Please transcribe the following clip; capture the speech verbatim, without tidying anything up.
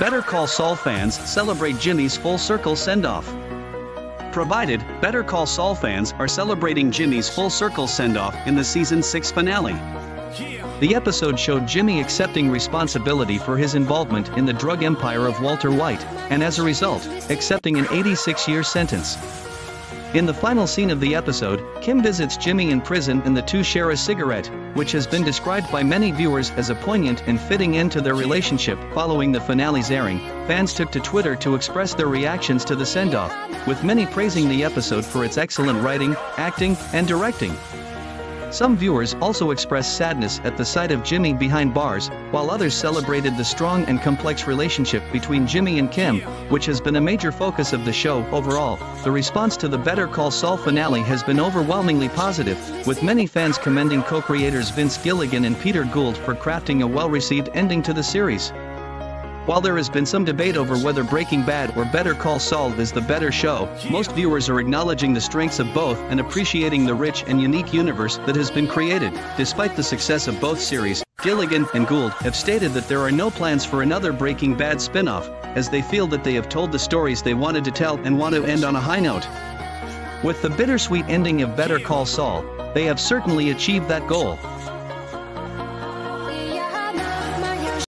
Better Call Saul fans celebrate Jimmy's full circle send-off. Provided, Better Call Saul fans are celebrating Jimmy's full circle send-off in the season six finale. The episode showed Jimmy accepting responsibility for his involvement in the drug empire of Walter White, and as a result, accepting an eighty-six year sentence. In the final scene of the episode, Kim visits Jimmy in prison and the two share a cigarette, which has been described by many viewers as a poignant and fitting end to their relationship. Following the finale's airing, fans took to Twitter to express their reactions to the send-off, with many praising the episode for its excellent writing, acting, and directing. Some viewers also expressed sadness at the sight of Jimmy behind bars, while others celebrated the strong and complex relationship between Jimmy and Kim, which has been a major focus of the show. Overall, the response to the Better Call Saul finale has been overwhelmingly positive, with many fans commending co-creators Vince Gilligan and Peter Gould for crafting a well-received ending to the series. While there has been some debate over whether Breaking Bad or Better Call Saul is the better show, most viewers are acknowledging the strengths of both and appreciating the rich and unique universe that has been created. Despite the success of both series, Gilligan and Gould have stated that there are no plans for another Breaking Bad spin-off, as they feel that they have told the stories they wanted to tell and want to end on a high note. With the bittersweet ending of Better Call Saul, they have certainly achieved that goal.